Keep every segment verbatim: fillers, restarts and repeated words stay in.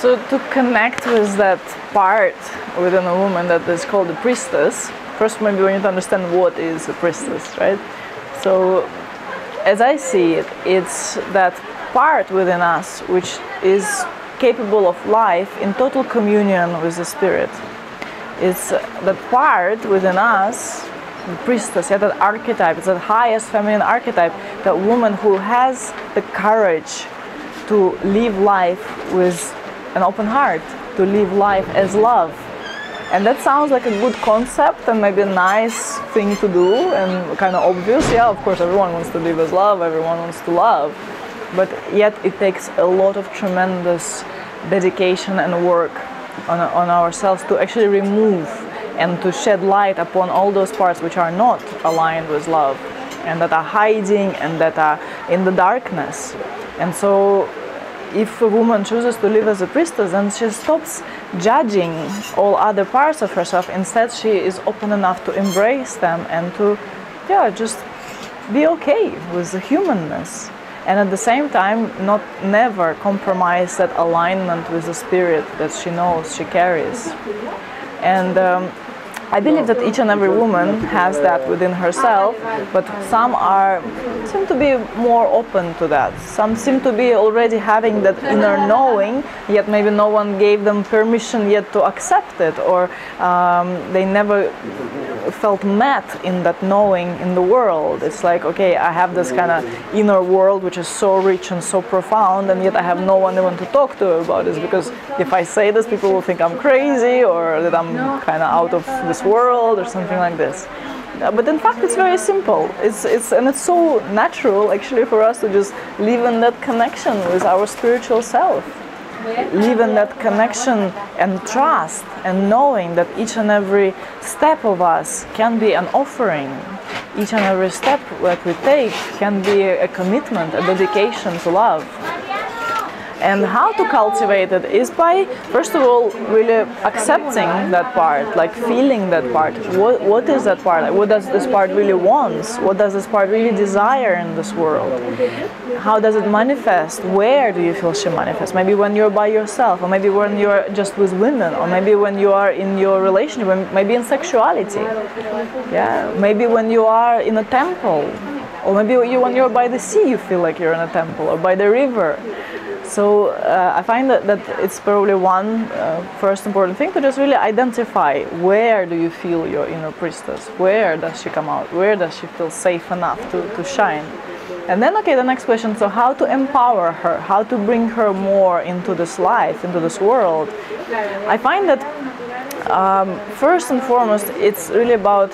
So to connect with that part within a woman that is called a priestess, first maybe we need to understand what is a priestess, right? So as I see it, it's that part within us which is capable of life in total communion with the spirit. It's the part within us, the priestess, yeah, that archetype, it's the highest feminine archetype, that woman who has the courage to live life with an open heart, to live life as love. And that sounds like a good concept and maybe a nice thing to do and kind of obvious. Yeah, of course, everyone wants to live as love, everyone wants to love. But yet it takes a lot of tremendous dedication and work on, on ourselves to actually remove and to shed light upon all those parts which are not aligned with love and that are hiding and that are in the darkness. And so if a woman chooses to live as a priestess, then she stops judging all other parts of herself. Instead, she is open enough to embrace them and to, yeah, just be okay with the humanness. And at the same time, not never compromise that alignment with the spirit that she knows she carries. And um, I believe that each and every woman has that within herself, but some are seem to be more open to that. Some seem to be already having that inner knowing, yet maybe no one gave them permission yet to accept it, or um, they never felt met in that knowing in the world. It's like, okay, I have this kind of inner world which is so rich and so profound, and yet I have no one even to talk to about this, because if I say this, people will think I'm crazy or that I'm kind of out of this world or something like this. But in fact, it's very simple. It's, it's, and it's so natural actually for us to just live in that connection with our spiritual self. Live in that connection and trust and knowing that each and every step of us can be an offering. Each and every step that we take can be a commitment, a dedication to love. And how to cultivate it is by, first of all, really accepting that part, like feeling that part. What, what is that part? Like, what does this part really wants? What does this part really desire in this world? How does it manifest? Where do you feel she manifests? Maybe when you're by yourself, or maybe when you're just with women, or maybe when you are in your relationship, maybe in sexuality. Yeah, maybe when you are in a temple, or maybe you, when you're by the sea, you feel like you're in a temple, or by the river. So uh, I find that, that it's probably one uh, first important thing to just really identify where do you feel your inner priestess, where does she come out, where does she feel safe enough to, to shine. And then, okay, the next question, so how to empower her, how to bring her more into this life, into this world. I find that um, first and foremost, it's really about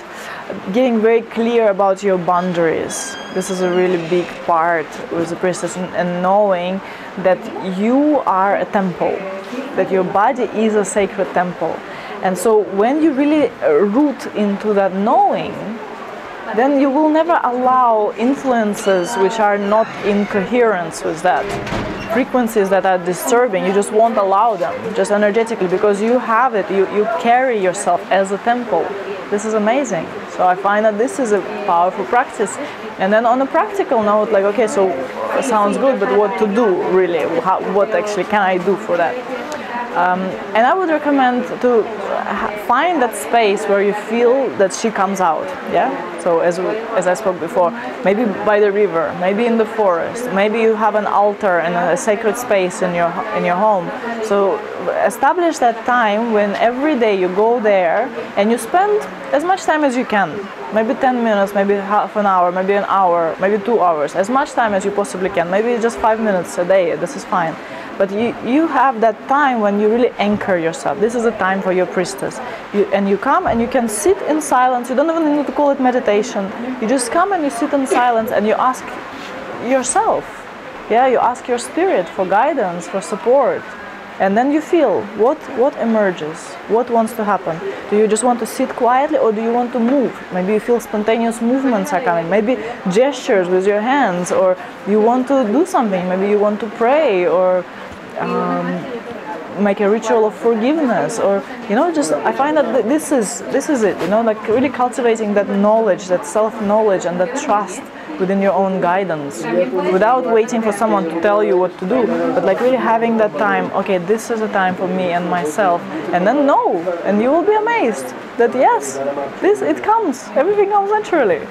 getting very clear about your boundaries. This is a really big part with the priestess, and, and knowing that you are a temple, that your body is a sacred temple. And so when you really root into that knowing, then you will never allow influences which are not in coherence with that. Frequencies that are disturbing, you just won't allow them, just energetically, because you have it, you, you carry yourself as a temple. This is amazing. So I find that this is a powerful practice. And then on a practical note, like, okay, so sounds good, but what to do, really? How, what actually can I do for that? Um, and I would recommend to find that space where you feel that she comes out, yeah? So as, as I spoke before, maybe by the river, maybe in the forest, maybe you have an altar and a sacred space in your, in your home. So establish that time when every day you go there and you spend as much time as you can. Maybe ten minutes, maybe half an hour, maybe an hour, maybe two hours, as much time as you possibly can. Maybe just five minutes a day, this is fine. But you, you have that time when you really anchor yourself. This is a time for your priestess. You, and you come and you can sit in silence. You don't even need to call it meditation. You just come and you sit in silence and you ask yourself. Yeah, you ask your spirit for guidance, for support. And then you feel what, what emerges, what wants to happen. Do you just want to sit quietly, or do you want to move? Maybe you feel spontaneous movements are coming, maybe gestures with your hands, or you want to do something, maybe you want to pray, or um, make a ritual of forgiveness, or, you know, just, I find that this is, this is it, you know, like really cultivating that knowledge, that self-knowledge and that trust within your own guidance, without waiting for someone to tell you what to do, but like really having that time, okay, this is a time for me and myself, and then no, and you will be amazed that yes, this, it comes, everything comes naturally.